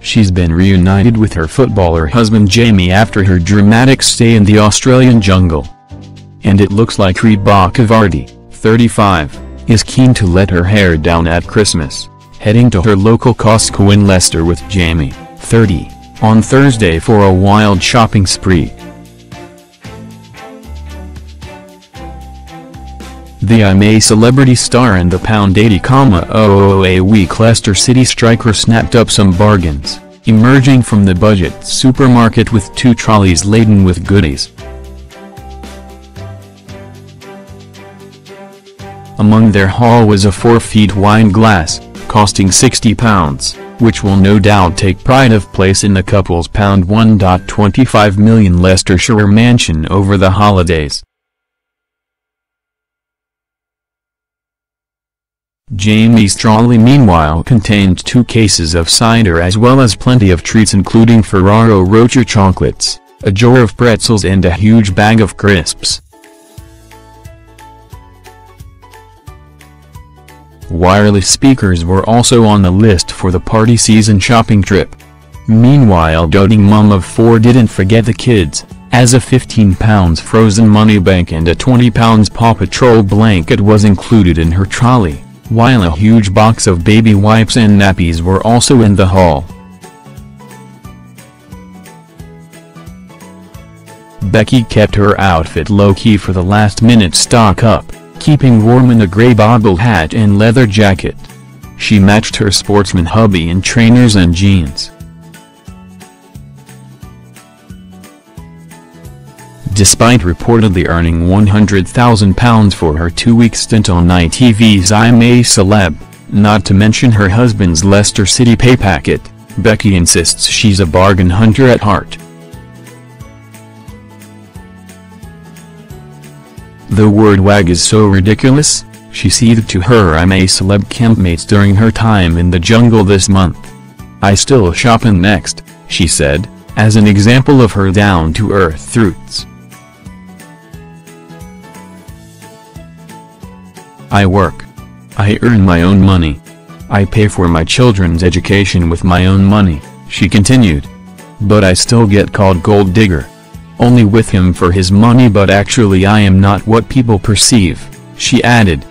She's been reunited with her footballer husband Jamie after her dramatic stay in the Australian jungle. And it looks like Rebekah Vardy, 35, is keen to let her hair down at Christmas, heading to her local Costco in Leicester with Jamie, 30, on Thursday for a wild shopping spree. The I'm A Celebrity star and the £80,000 a week Leicester City striker snapped up some bargains, emerging from the budget supermarket with two trolleys laden with goodies. Among their haul was a 4-foot wine glass, costing £60, which will no doubt take pride of place in the couple's £1.25 million Leicestershire mansion over the holidays. Jamie's trolley meanwhile contained two cases of cider as well as plenty of treats including Ferraro Rocher chocolates, a jar of pretzels and a huge bag of crisps. Wireless speakers were also on the list for the party season shopping trip. Meanwhile, doting mum of four didn't forget the kids, as a £15 frozen money bank and a £20 Paw Patrol blanket was included in her trolley, while a huge box of baby wipes and nappies were also in the haul. Becky kept her outfit low-key for the last-minute stock-up, keeping warm in a grey bobble hat and leather jacket. She matched her sportsman hubby in trainers and jeans. Despite reportedly earning £100,000 for her 2-week stint on ITV's I'm A Celeb, not to mention her husband's Leicester City pay packet, Becky insists she's a bargain hunter at heart. The word wag is so ridiculous, she seethed to her I'm A Celeb campmates during her time in the jungle this month. "I still shop in Next," she said, as an example of her down-to-earth roots. "I work. I earn my own money. I pay for my children's education with my own money," she continued. "But I still get called gold digger. Only with him for his money, but actually I am not what people perceive," she added.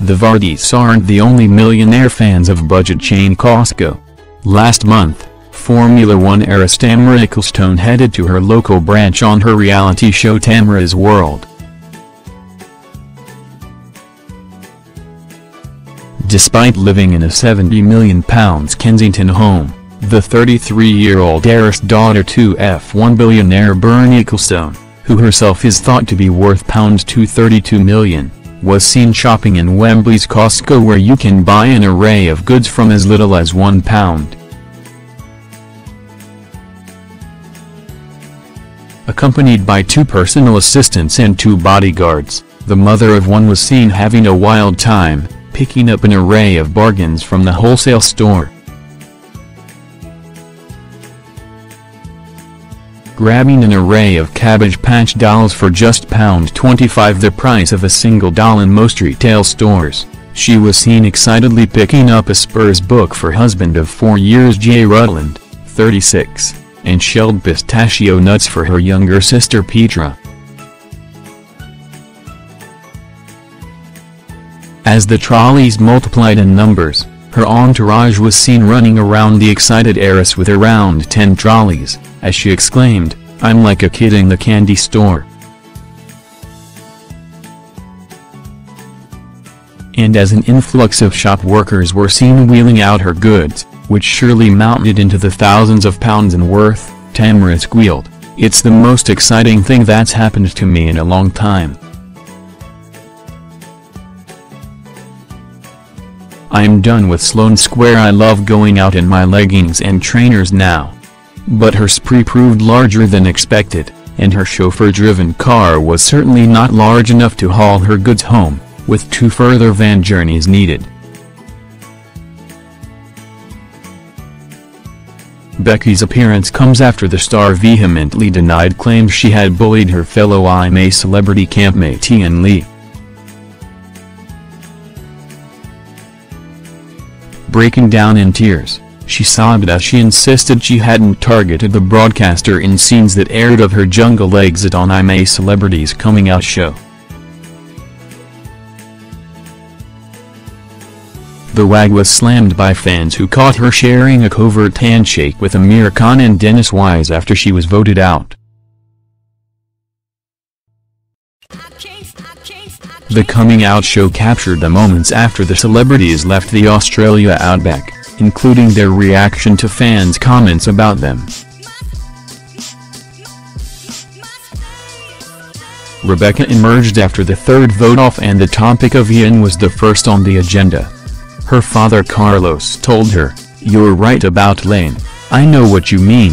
The Vardys aren't the only millionaire fans of budget chain Costco. Last month, Formula One heiress Tamara Ecclestone headed to her local branch on her reality show Tamara's World. Despite living in a £70 million Kensington home, the 33-year-old heiress daughter to F1 billionaire Bernie Ecclestone, who herself is thought to be worth £232 million, was seen shopping in Wembley's Costco, where you can buy an array of goods from as little as £1. Accompanied by two personal assistants and two bodyguards, the mother of one was seen having a wild time, picking up an array of bargains from the wholesale store. Grabbing an array of Cabbage Patch dolls for just £25, the price of a single doll in most retail stores, she was seen excitedly picking up a Spurs book for husband of 4 years Jay Rutland, 36, and shelled pistachio nuts for her younger sister Petra. As the trolleys multiplied in numbers, her entourage was seen running around the excited heiress with around 10 trolleys, as she exclaimed, "I'm like a kid in the candy store." And as an influx of shop workers were seen wheeling out her goods, which surely mounted into the thousands of pounds in worth, Tamara squealed, "It's the most exciting thing that's happened to me in a long time. I'm done with Sloane Square. I love going out in my leggings and trainers now." But her spree proved larger than expected, and her chauffeur-driven car was certainly not large enough to haul her goods home, with 2 further van journeys needed. Becky's appearance comes after the star vehemently denied claims she had bullied her fellow I'm A Celebrity campmate Iain Lee. Breaking down in tears, she sobbed as she insisted she hadn't targeted the broadcaster in scenes that aired of her jungle exit on I'm A Celebrity's coming out show. The wag was slammed by fans who caught her sharing a covert handshake with Amir Khan and Dennis Wise after she was voted out. The coming out show captured the moments after the celebrities left the Australia outback, including their reaction to fans' comments about them. Rebekah emerged after the third vote-off, and the topic of Iain was the first on the agenda. Her father Carlos told her, "You're right about Lane, I know what you mean."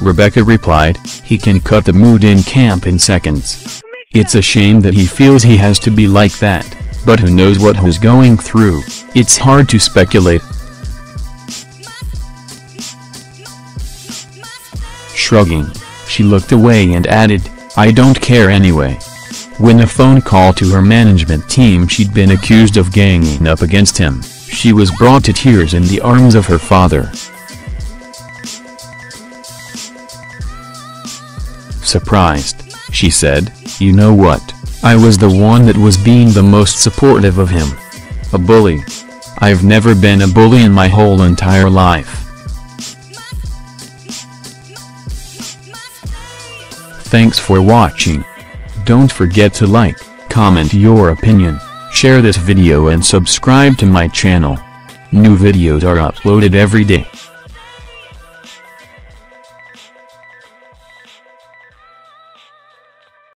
Rebekah replied, "He can cut the mood in camp in seconds. It's a shame that he feels he has to be like that, but who knows what he's going through, it's hard to speculate." Shrugging, she looked away and added, "I don't care anyway." When a phone call to her management team she'd been accused of ganging up against him, she was brought to tears in the arms of her father. Surprised, she said, "You know what, I was the one that was being the most supportive of him. A bully. I've never been a bully in my whole entire life." Thanks for watching. Don't forget to like, comment your opinion, share this video and subscribe to my channel. New videos are uploaded every day.